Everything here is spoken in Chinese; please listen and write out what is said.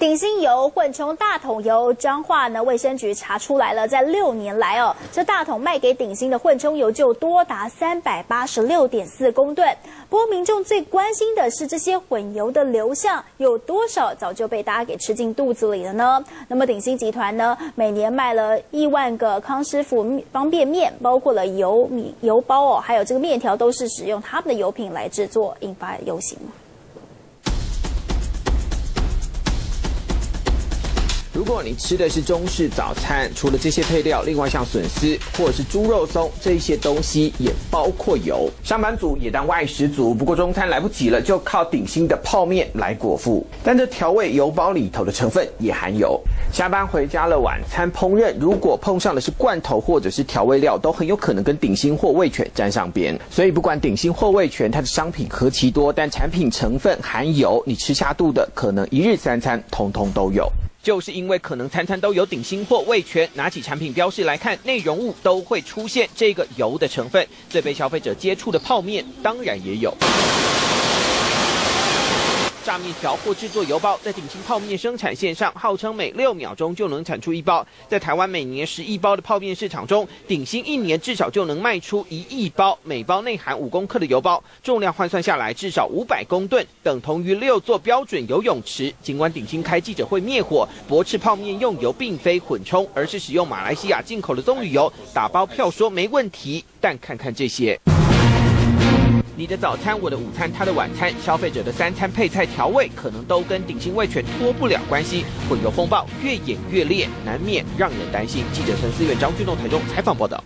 顶新油混充大桶油，彰化呢卫生局查出来了，在6年来这大桶卖给顶新的混充油就多达386.4公吨。不过民众最关心的是这些混油的流向有多少早就被大家给吃进肚子里了呢？那么顶新集团呢，每年卖了1万个康师傅方便面，包括了油米油包还有这个面条都是使用他们的油品来制作，引发游行。 如果你吃的是中式早餐，除了这些配料，另外像笋丝或者是猪肉松这些东西也包括油。上班族也当外食族，不过中餐来不及了，就靠顶新的泡面来果腹。但这调味油包里头的成分也含油。下班回家了，晚餐烹饪如果碰上的是罐头或者是调味料，都很有可能跟顶新或味全沾上边。所以不管顶新或味全，它的商品何其多，但产品成分含油，你吃下肚的可能一日三餐通通都有。 就是因为可能餐餐都有顶新或味全，拿起产品标示来看，内容物都会出现这个油的成分。最被消费者接触的泡面，当然也有。 炸面条或制作油包，在顶新泡面生产线上，号称每6秒钟就能产出一包。在台湾每年11包的泡面市场中，顶新一年至少就能卖出1亿包，每包内含5公克的油包，重量换算下来至少500公吨，等同于6座标准游泳池。尽管顶新开记者会灭火，驳斥泡面用油并非混充，而是使用马来西亚进口的棕榈油，打包票说没问题。但看看这些。 你的早餐，我的午餐，他的晚餐，消费者的3餐配菜调味，可能都跟顶新味全脱不了关系。混油风暴越演越烈，难免让人担心。记者陈思远、张俊栋台中采访报道。